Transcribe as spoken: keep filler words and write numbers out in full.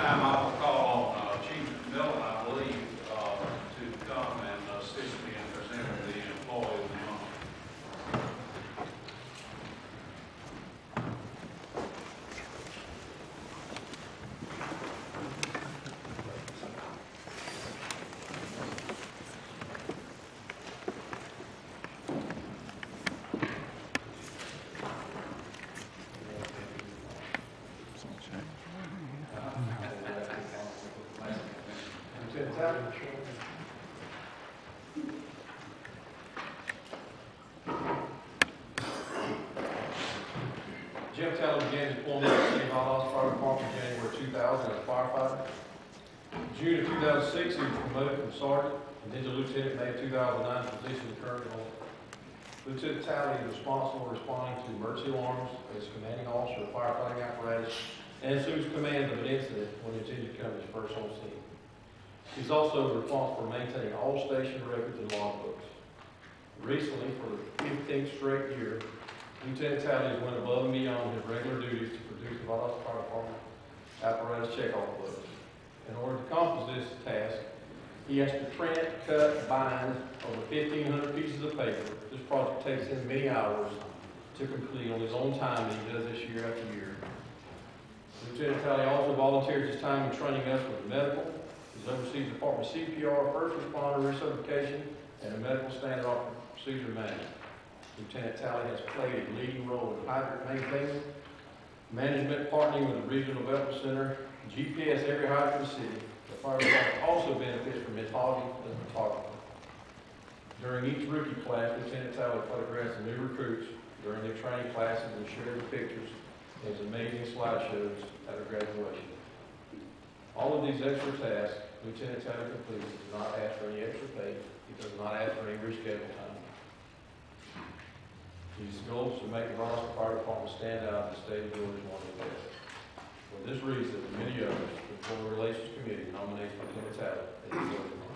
time, I will call uh, Chief McMillan, I believe, uh, to come and uh, assist me in presenting the employee of the month. Jeff Talley began deployment at the Valdosta Fire Department in January two thousand as a firefighter. In June of two thousand six, he was promoted from sergeant and then to lieutenant in May two thousand nine, position currently on. Lieutenant Talley is responsible for responding to emergency alarms as commanding officer of firefighting apparatus and assumes command of an incident when the incident company is first on scene. He's also responsible for maintaining all station records and logbooks. Recently, for the fifteenth straight year, Lieutenant Talley went above and beyond his regular duties to produce the Valdosta Fire Department apparatus checkoff list. In order to accomplish this task, he has to print, cut, bind over fifteen hundred pieces of paper. This project takes him many hours to complete on his own time, and he does this year after year. Lieutenant Talley also volunteers his time in training us with medical. He's oversees the Department of C P R, first responder recertification, and a medical standard officer procedure management. Lieutenant Talley has played a leading role in hydrant maintenance, management, partnering with the Regional Development Center, G P S every hydrant in the city. The fire department also benefits from mythology and photography. During each rookie class, Lieutenant Talley photographs the new recruits during their training classes and shares the pictures in his amazing slideshows at their graduation. All of these extra tasks Lieutenant Talley completes. He does not ask for any extra pay. He does not ask for any rescheduled time. His goal is to make the Valdosta Fire Department stand out in the state of Georgia one of the best. For this reason, many others, the Employee Relations Committee nominates Lieutenant Talley as the